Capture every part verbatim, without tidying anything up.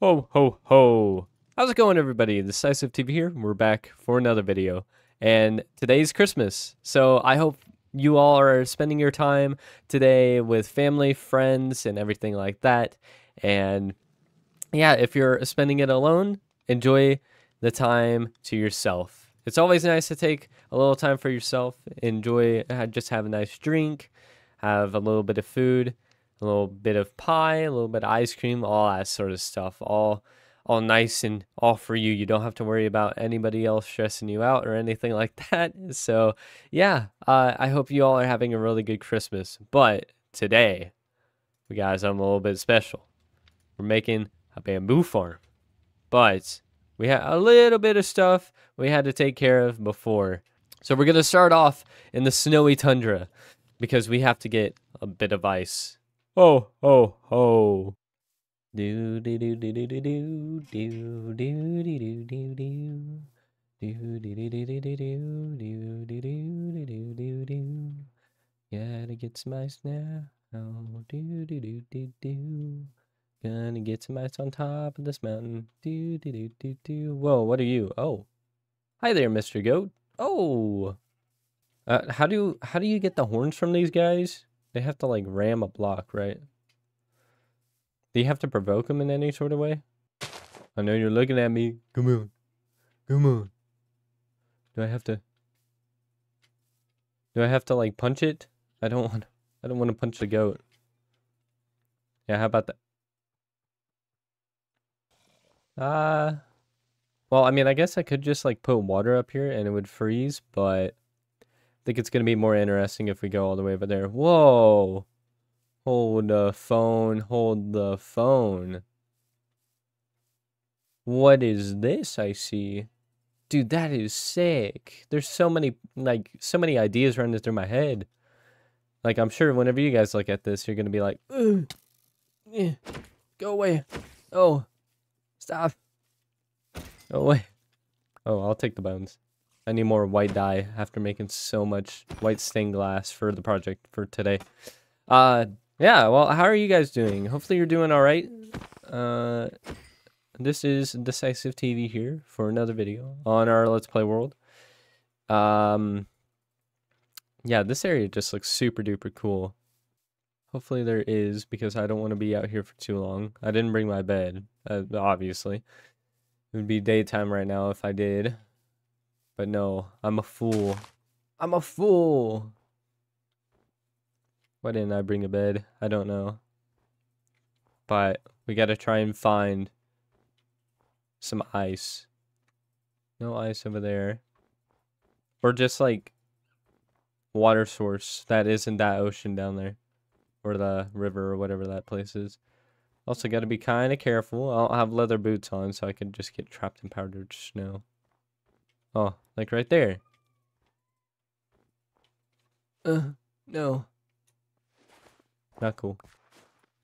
Ho, ho, ho. How's it going, everybody? Decisive T V here. We're back for another video. And today's Christmas. So I hope you all are spending your time today with family, friends, and everything like that. And yeah, if you're spending it alone, enjoy the time to yourself. It's always nice to take a little time for yourself. Enjoy, just have a nice drink, have a little bit of food, a little bit of pie, a little bit of ice cream, all that sort of stuff. All all nice and all for you. You don't have to worry about anybody else stressing you out or anything like that. So yeah, uh, I hope you all are having a really good Christmas. But today, we got something a little bit special. We're making a bamboo farm. But we had a little bit of stuff we had to take care of before. So we're going to start off in the snowy tundra because we have to get a bit of ice. Oh, oh, oh. Do do do do do do do do do do do do do. Do do do do do do do do do do do do. Gotta get some ice now. Do do do do do. Gonna get some ice on top of this mountain. Do do do do do. Whoa, what are you? Oh. Hi there, Mister Goat. Oh. Uh how do how do you get the horns from these guys? They have to, like, ram a block, right? Do you have to provoke them in any sort of way? I know you're looking at me. Come on. Come on. Do I have to... Do I have to, like, punch it? I don't want to... I don't want to punch the goat. Yeah, how about that? Uh... Well, I mean, I guess I could just, like, put water up here and it would freeze, but... I think it's going to be more interesting if we go all the way over there. Whoa. Hold the phone. Hold the phone. What is this I see? Dude, that is sick. There's so many, like, so many ideas running through my head. Like, I'm sure whenever you guys look at this, you're going to be like, eh, go away. Oh, stop. Go away. Oh, I'll take the bones. I need more white dye after making so much white stained glass for the project for today. Uh, yeah, well, how are you guys doing? Hopefully you're doing all right. Uh, this is Decisive T V here for another video on our Let's Play world. Um, yeah, this area just looks super duper cool. Hopefully there is, because I don't want to be out here for too long. I didn't bring my bed, uh, obviously. It would be daytime right now if I did. But no, I'm a fool. I'm a fool! Why didn't I bring a bed? I don't know. But we gotta try and find some ice. No ice over there. Or just like water source that isn't that ocean down there. Or the river or whatever that place is. Also gotta be kinda careful. I don't have leather boots on, so I could just get trapped in powdered snow. Oh, like right there. Uh, no. Not cool.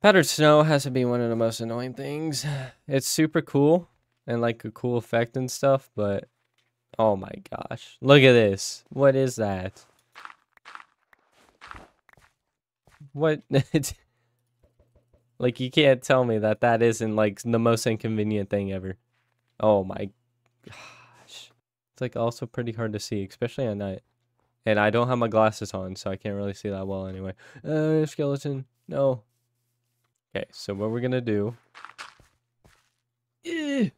Powdered snow has to be one of the most annoying things. It's super cool and like a cool effect and stuff, but oh my gosh. Look at this. What is that? What? Like, you can't tell me that that isn't like the most inconvenient thing ever. Oh my gosh. It's like also pretty hard to see, especially at night. And I don't have my glasses on, so I can't really see that well anyway. Uh, skeleton. No. Okay, so what we're gonna do... Eh.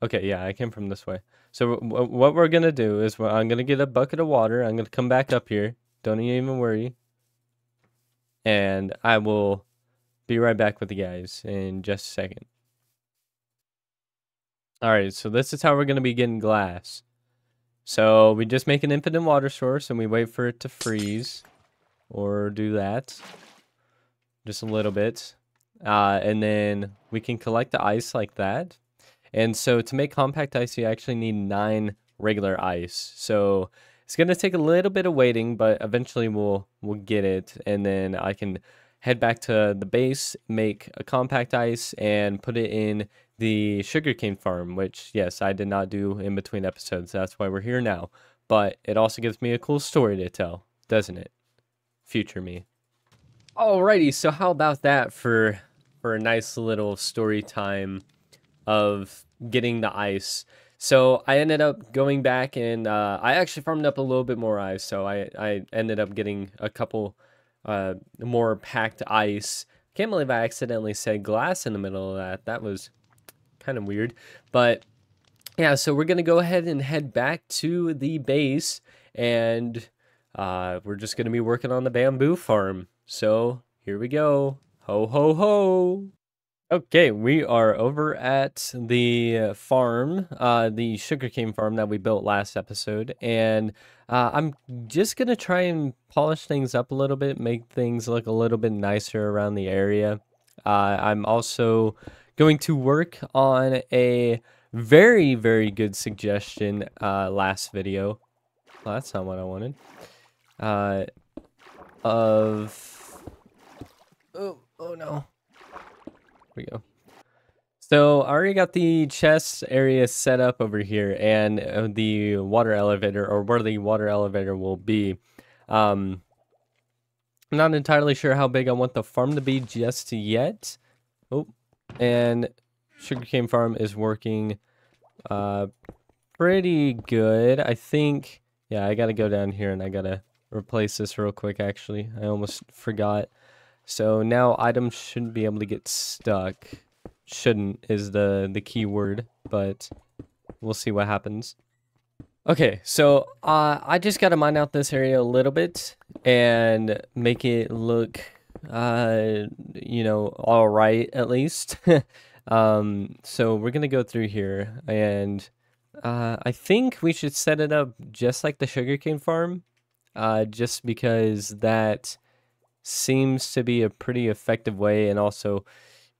Okay, yeah, I came from this way. So w what we're gonna do is I'm gonna get a bucket of water. I'm gonna come back up here. Don't even worry. And I will be right back with the guys in just a second. Alright, so this is how we're going to be getting glass. So we just make an infinite water source and we wait for it to freeze. Or do that. Just a little bit. Uh, and then we can collect the ice like that. And so to make compact ice, you actually need nine regular ice. So it's going to take a little bit of waiting, but eventually we'll, we'll get it. And then I can head back to the base, make a compact ice, and put it in... the sugarcane farm, which, yes, I did not do in between episodes. That's why we're here now. But it also gives me a cool story to tell, doesn't it? Future me. Alrighty, so how about that for for a nice little story time of getting the ice. So I ended up going back and uh, I actually farmed up a little bit more ice. So I, I ended up getting a couple uh, more packed ice. Can't believe I accidentally said glass in the middle of that. That was kind of weird. But yeah, so we're going to go ahead and head back to the base. And uh, we're just going to be working on the bamboo farm. So here we go. Ho, ho, ho. Okay, we are over at the farm, uh, the sugarcane farm that we built last episode, and uh, I'm just going to try and polish things up a little bit, make things look a little bit nicer around the area. Uh, I'm also going to work on a very, very good suggestion uh, last video. Well, that's not what I wanted. Uh, of... Oh, oh no. We go. So I already got the chest area set up over here and the water elevator, or where the water elevator will be. Um, I'm not entirely sure how big I want the farm to be just yet. Oh, and sugarcane farm is working uh, pretty good. I think, yeah, I got to go down here and I got to replace this real quick, actually. I almost forgot. So now items shouldn't be able to get stuck. Shouldn't is the, the key word, but we'll see what happens. Okay, so uh, I just got to mine out this area a little bit and make it look, uh, you know, all right, at least. um, so we're going to go through here, and uh, I think we should set it up just like the sugarcane farm, uh, just because that... seems to be a pretty effective way, and also,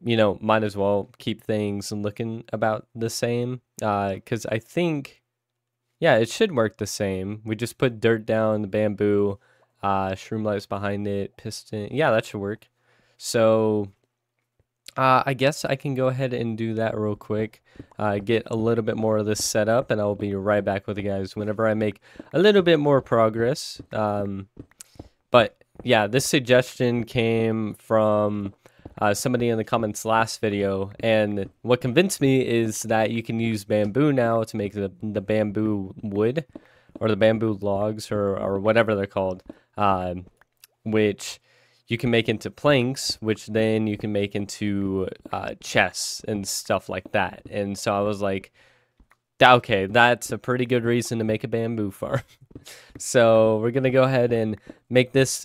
you know, might as well keep things looking about the same, uh because I think, yeah, it should work the same. We just put dirt down, the bamboo, uh shroom lights behind it, piston. Yeah, that should work. So uh I guess I can go ahead and do that real quick, uh get a little bit more of this set up, and I'll be right back with you guys whenever I make a little bit more progress. um but yeah, this suggestion came from uh, somebody in the comments last video, and what convinced me is that you can use bamboo now to make the, the bamboo wood, or the bamboo logs, or, or whatever they're called, uh, which you can make into planks, which then you can make into uh, chests and stuff like that. And so I was like, okay, that's a pretty good reason to make a bamboo farm. So we're gonna go ahead and make this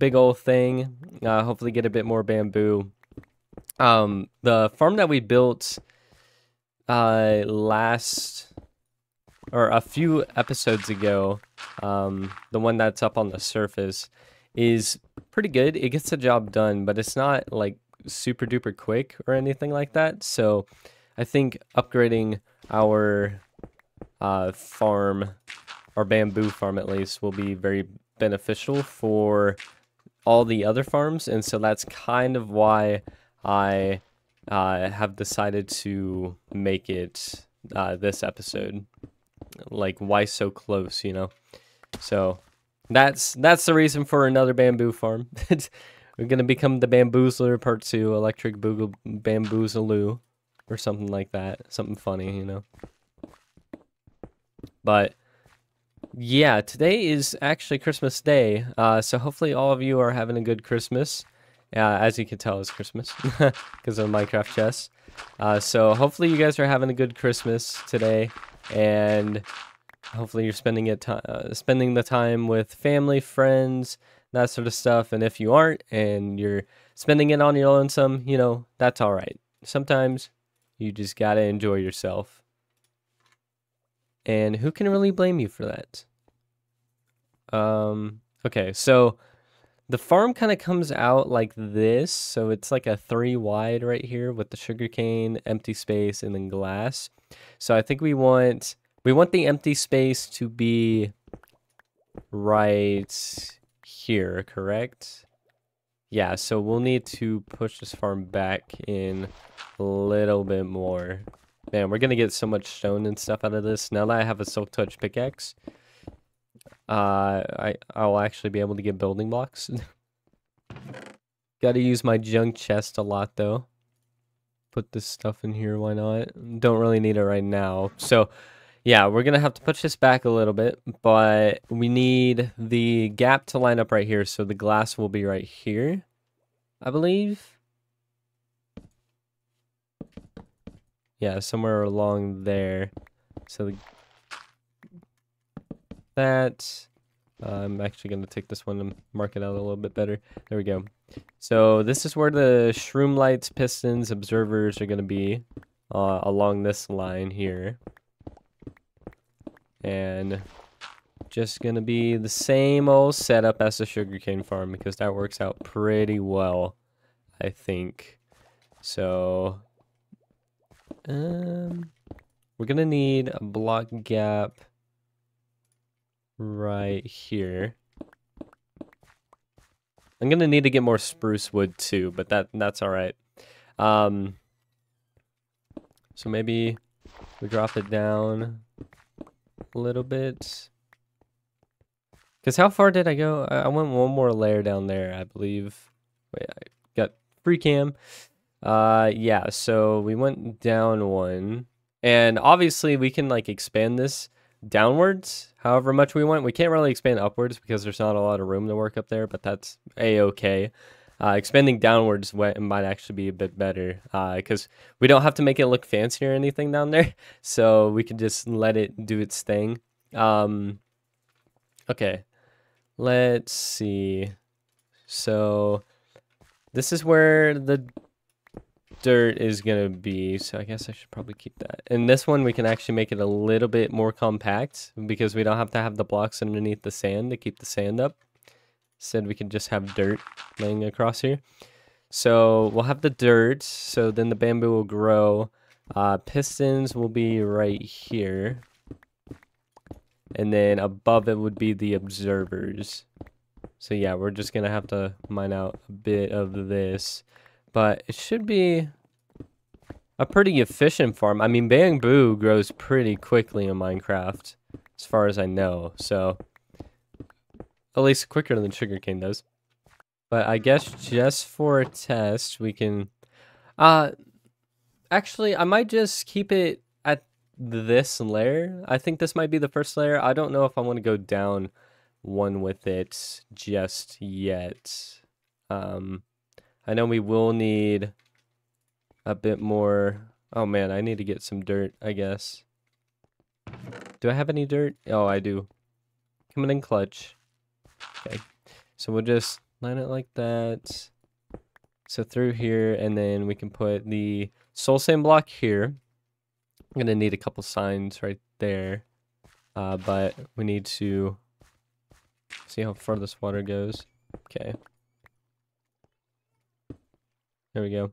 big old thing, uh, hopefully get a bit more bamboo. Um, the farm that we built uh, last, or a few episodes ago, um, the one that's up on the surface, is pretty good. It gets the job done, but it's not like super duper quick or anything like that. So I think upgrading our uh, farm, our bamboo farm at least, will be very beneficial for all the other farms, and so that's kind of why I uh, have decided to make it uh, this episode. Like, why so close, you know? So that's that's the reason for another bamboo farm. We're gonna become the Bamboozler Part Two, Electric Boogle Bamboozaloo, or something like that. Something funny, you know. But yeah, today is actually Christmas Day. Uh, so hopefully all of you are having a good Christmas. Uh, as you can tell, it's Christmas. Because of Minecraft chess. Uh, so hopefully you guys are having a good Christmas today. And hopefully you're spending, it uh, spending the time with family, friends, that sort of stuff. And if you aren't, and you're spending it on your lonesome, you know, that's alright. Sometimes... you just gotta enjoy yourself. And who can really blame you for that? Um, okay, so the farm kind of comes out like this. So it's like a three wide right here with the sugarcane, empty space, and then glass. So I think we want we want the empty space to be right here, correct? Yeah, so we'll need to push this farm back in a little bit more. Man, we're gonna get so much stone and stuff out of this. Now that I have a silk touch pickaxe, uh, I, I'll actually be able to get building blocks. Gotta use my junk chest a lot, though. put this stuff in here. Why not? Don't really need it right now. So yeah, we're going to have to push this back a little bit, but we need the gap to line up right here. So the glass will be right here, I believe. Yeah, somewhere along there. So the, that, uh, I'm actually going to take this one and mark it out a little bit better. There we go. So this is where the shroom lights, pistons, observers are going to be uh, along this line here. And just gonna be the same old setup as the sugarcane farm because that works out pretty well, I think. So um, we're gonna need a block gap right here. I'm gonna need to get more spruce wood too, but that that's all right. Um, so maybe we drop it down a little bit, because how far did I go? I went one more layer down there, I believe. Wait, I got free cam. Uh yeah, so we went down one, and obviously we can like expand this downwards however much we want. We can't really expand upwards because there's not a lot of room to work up there, but that's a-okay. Uh, expanding downwards might actually be a bit better, because uh, we don't have to make it look fancy or anything down there, so we can just let it do its thing. Um, okay, let's see. So this is where the dirt is going to be, so I guess I should probably keep that. And this one, we can actually make it a little bit more compact, because we don't have to have the blocks underneath the sand to keep the sand up. Said we can just have dirt laying across here. So we'll have the dirt, so then the bamboo will grow. Uh, pistons will be right here. And then above it would be the observers. So yeah, we're just going to have to mine out a bit of this. But it should be a pretty efficient farm. I mean, bamboo grows pretty quickly in Minecraft, as far as I know, so... At least quicker than sugarcane does. But I guess just for a test, we can... Uh, actually, I might just keep it at this layer. I think this might be the first layer. I don't know if I want to go down one with it just yet. Um, I know we will need a bit more... Oh man, I need to get some dirt, I guess. Do I have any dirt? Oh, I do. Coming in clutch. Okay, so we'll just line it like that. So through here, and then we can put the soul sand block here. I'm gonna need a couple signs right there, uh, but we need to see how far this water goes. Okay, there we go.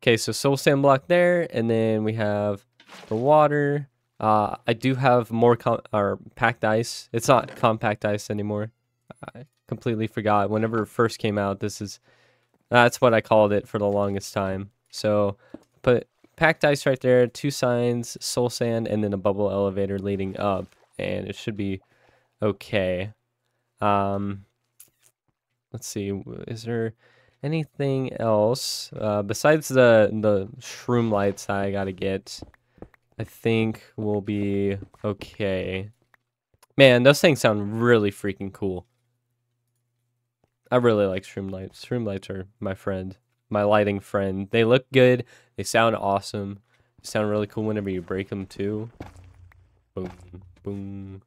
Okay, so soul sand block there, and then we have the water. Uh, I do have more com or packed ice. It's not compact ice anymore. I completely forgot. Whenever it first came out, this is that's what I called it for the longest time. So put packed ice right there, two signs, soul sand, and then a bubble elevator leading up, and it should be okay. Um, let's see, is there anything else uh, besides the the shroom lights that I gotta get? I think we'll be okay. Man, those things sound really freaking cool. I really like shroom lights. Shroom lights are my friend, my lighting friend. They look good. They sound awesome. They sound really cool whenever you break them too. Boom, boom.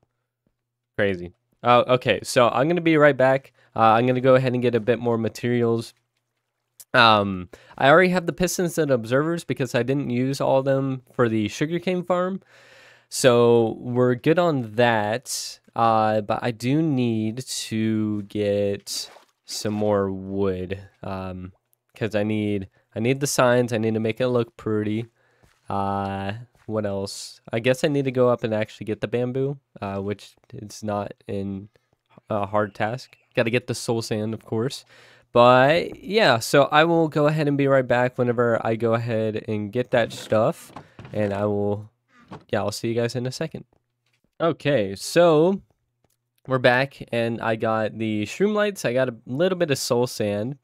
Crazy. Oh, okay. So I'm gonna be right back. Uh, I'm gonna go ahead and get a bit more materials. Um, I already have the pistons and observers because I didn't use all of them for the sugarcane farm. So we're good on that. Uh, but I do need to get some more wood, um, because I need I need the signs. I need to make it look pretty. Uh, what else? I guess I need to go up and actually get the bamboo, uh, which it's not in a hard task. Got to get the soul sand, of course. But yeah, so I will go ahead and be right back whenever I go ahead and get that stuff, and I will. Yeah, I'll see you guys in a second. Okay, so we're back, and I got the shroom lights. I got a little bit of soul sand.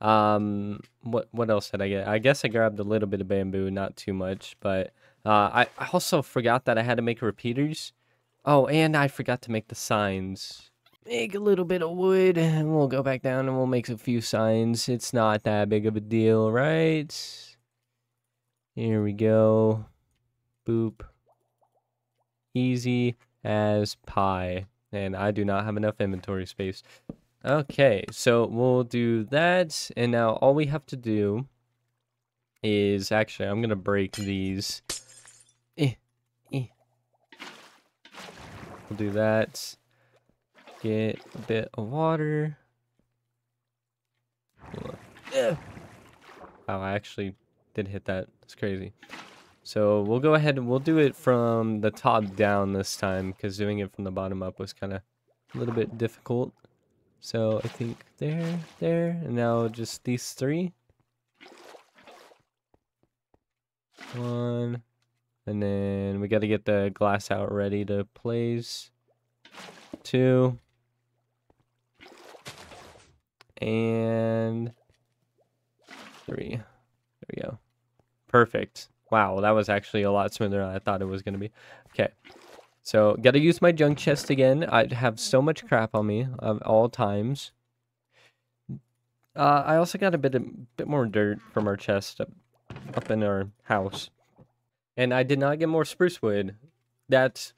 Um, what what else did I get? I guess I grabbed a little bit of bamboo, not too much, but uh, I also forgot that I had to make repeaters. Oh, and I forgot to make the signs. Make a little bit of wood, and we'll go back down and we'll make a few signs. It's not that big of a deal, right? Here we go. Boop. Easy as pie. And I do not have enough inventory space. Okay, so we'll do that. And now all we have to do is... Actually, I'm going to break these. Eh, eh. We'll do that. Get a bit of water. Oh, I actually did hit that. It's crazy. So we'll go ahead and we'll do it from the top down this time, because doing it from the bottom up was kind of a little bit difficult. So I think there, there, and now just these three. One. And then we got to get the glass out ready to place. Two. And three. There we go. Perfect. Wow, that was actually a lot smoother than I thought it was going to be. Okay. So, gotta use my junk chest again. I have so much crap on me at all times. Uh, I also got a bit a bit more dirt from our chest up, up in our house. And I did not get more spruce wood. That's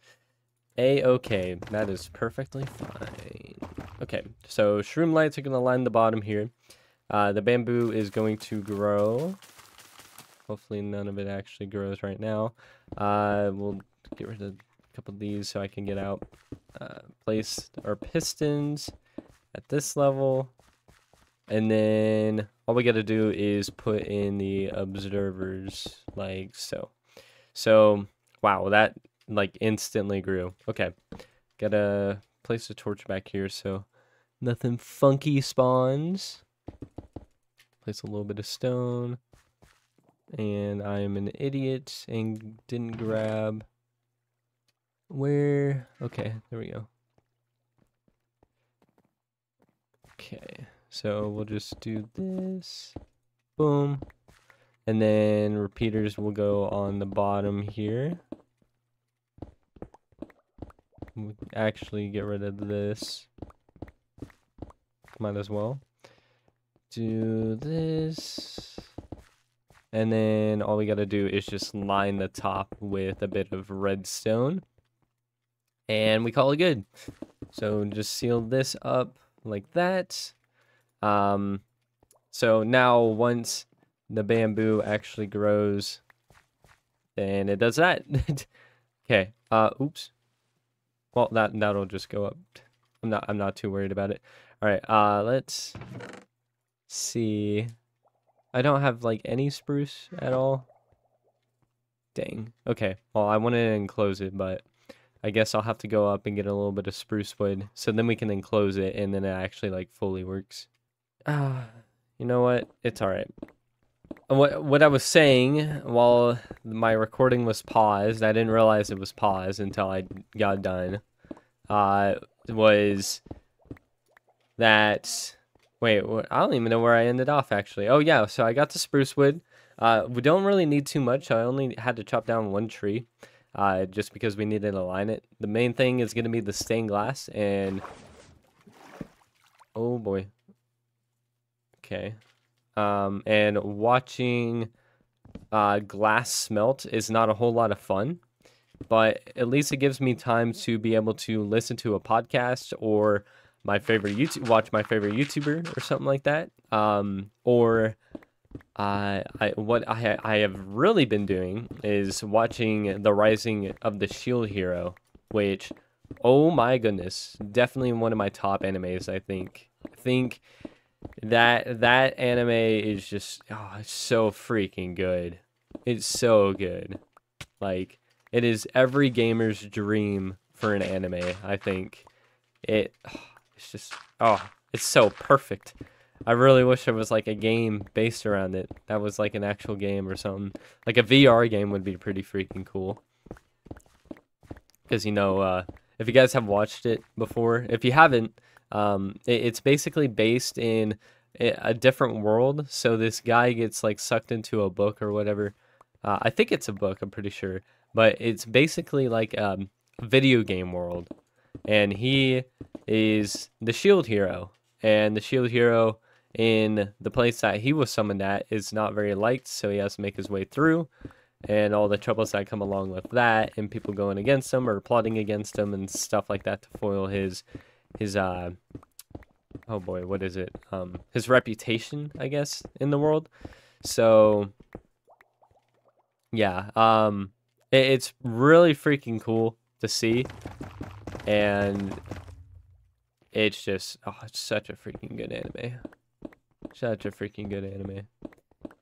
a-okay. That is perfectly fine. Okay, so shroom lights are going to line the bottom here. Uh, the bamboo is going to grow. Hopefully none of it actually grows right now. Uh, we'll get rid of... couple of these so I can get out. Uh, place our pistons at this level, and then all we got to do is put in the observers like so. So wow, that like instantly grew. Okay, gotta place the torch back here so nothing funky spawns. Place a little bit of stone, and I am an idiot and didn't grab. Where? Okay, there we go. Okay, so we'll just do this. Boom. And then repeaters will go on the bottom here. We'll actually get rid of this. Might as well. Do this. And then all we gotta do is just line the top with a bit of redstone. And we call it good. So just seal this up like that. Um, so now once the bamboo actually grows, then it does that. Okay. Uh, oops. Well, that that'll just go up. I'm not. I'm not too worried about it. All right. Uh, let's see. I don't have like any spruce at all. Dang. Okay. Well, I wanted to enclose it, but. I guess I'll have to go up and get a little bit of spruce wood, so then we can enclose it, and then it actually, like, fully works. Ah, you know what? It's alright. What, what I was saying while my recording was paused, I didn't realize it was paused until I got done, uh, was that... Wait, I don't even know where I ended off, actually. Oh, yeah, so I got the spruce wood. Uh, we don't really need too much. I only had to chop down one tree. Uh, just because we needed to line it. The main thing is going to be the stained glass and... Oh boy. Okay. Um, and watching uh, glass smelt is not a whole lot of fun. But at least it gives me time to be able to listen to a podcast or my favorite YouTube, watch my favorite YouTuber or something like that. Um, or... Uh, I, what I, I have really been doing is watching The Rising of the Shield Hero, which, oh my goodness, definitely one of my top animes, I think. I think that that anime is just, oh, it's so freaking good. It's so good. Like, it is every gamer's dream for an anime, I think. It, it's just, oh, it's so perfect. I really wish there was like a game based around it. That was like an actual game or something. Like a V R game would be pretty freaking cool. Because, you know, uh, if you guys have watched it before, if you haven't, um, it, it's basically based in a different world. So this guy gets like sucked into a book or whatever. Uh, I think it's a book, I'm pretty sure. But it's basically like um, a video game world. And he is the shield hero. And the shield hero in the place that he was summoned at is not very liked. So he has to make his way through. And all the troubles that come along with that. And people going against him or plotting against him and stuff like that to foil his... his uh, oh boy, what is it? Um, his reputation, I guess, in the world. So... yeah, um, it, it's really freaking cool to see, and it's just, oh, it's such a freaking good anime, such a freaking good anime.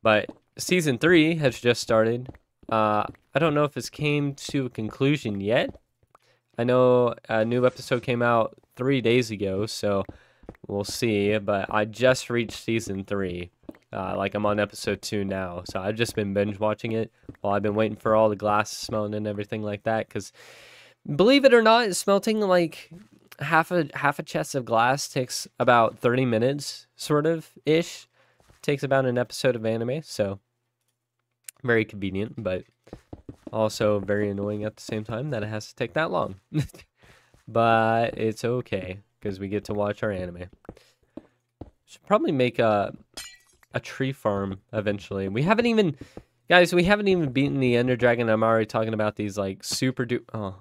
But season three has just started. Uh, I don't know if it's came to a conclusion yet. I know a new episode came out three days ago, so we'll see. But I just reached season three. Uh, like, I'm on episode two now, so I've just been binge watching it while I've been waiting for all the glass smelting and everything like that, because believe it or not, it's smelting like half a half a chest of glass takes about thirty minutes, sort of ish. Takes about an episode of anime, so very convenient, but also very annoying at the same time that it has to take that long. But it's okay, because we get to watch our anime. Should probably make a a tree farm eventually. We haven't even, guys, we haven't even beaten the Ender Dragon. I'm already talking about these like super duper, oh,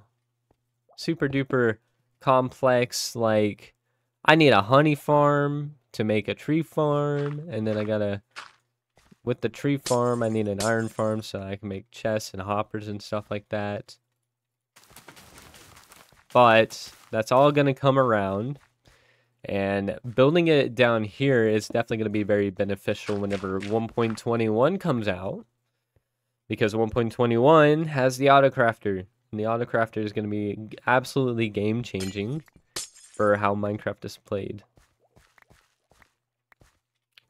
super duper complex, like I need a honey farm to make a tree farm, and then I gotta, with the tree farm, I need an iron farm so I can make chests and hoppers and stuff like that. But that's all gonna come around. And building it down here is definitely going to be very beneficial whenever one point twenty-one comes out. Because one point twenty-one has the autocrafter. And the autocrafter is going to be absolutely game-changing for how Minecraft is played.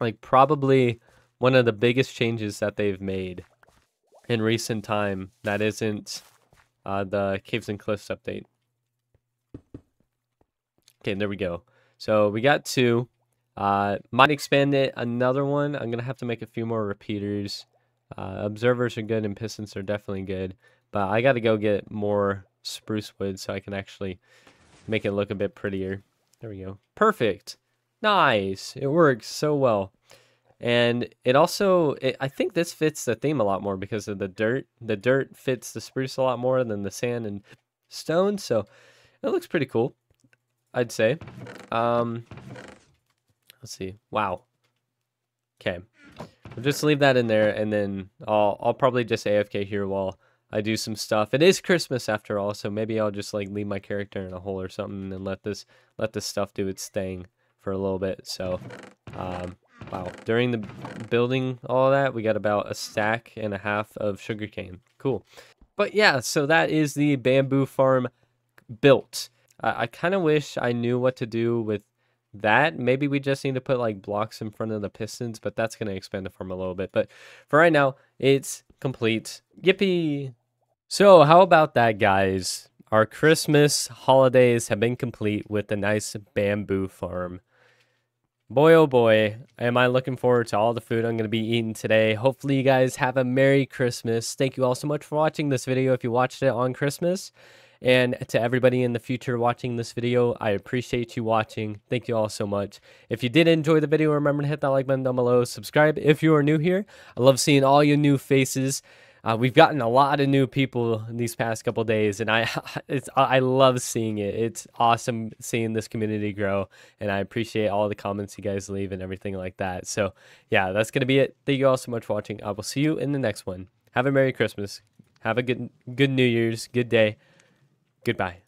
Like, probably one of the biggest changes that they've made in recent time that isn't uh, the Caves and Cliffs update. Okay, there we go. So we got two. Uh, might expand it. Another one. I'm going to have to make a few more repeaters. Uh, observers are good and pistons are definitely good. But I got to go get more spruce wood so I can actually make it look a bit prettier. There we go. Perfect. Nice. It works so well. And it also, it, I think this fits the theme a lot more because of the dirt. The dirt fits the spruce a lot more than the sand and stone. So it looks pretty cool, I'd say. Um, let's see. Wow. Okay. We'll just leave that in there, and then I'll, I'll probably just A F K here while I do some stuff. It is Christmas after all, so maybe I'll just like leave my character in a hole or something and let this let this stuff do its thing for a little bit. So, um, wow. During the building, all that, we got about a stack and a half of sugarcane. Cool. But yeah, so that is the bamboo farm built. I kind of wish I knew what to do with that. Maybe we just need to put like blocks in front of the pistons, but that's going to expand the farm a little bit. But for right now, it's complete. Yippee! So how about that, guys? Our Christmas holidays have been complete with a nice bamboo farm. Boy, oh boy, am I looking forward to all the food I'm going to be eating today. Hopefully you guys have a Merry Christmas. Thank you all so much for watching this video if you watched it on Christmas. And to everybody in the future watching this video, I appreciate you watching. Thank you all so much. If you did enjoy the video, remember to hit that like button down below. Subscribe if you are new here. I love seeing all your new faces. Uh, we've gotten a lot of new people these past couple days, and I, it's, I love seeing it. It's awesome seeing this community grow, and I appreciate all the comments you guys leave and everything like that. So, yeah, that's going to be it. Thank you all so much for watching. I will see you in the next one. Have a Merry Christmas. Have a good, good New Year's. Good day. Goodbye.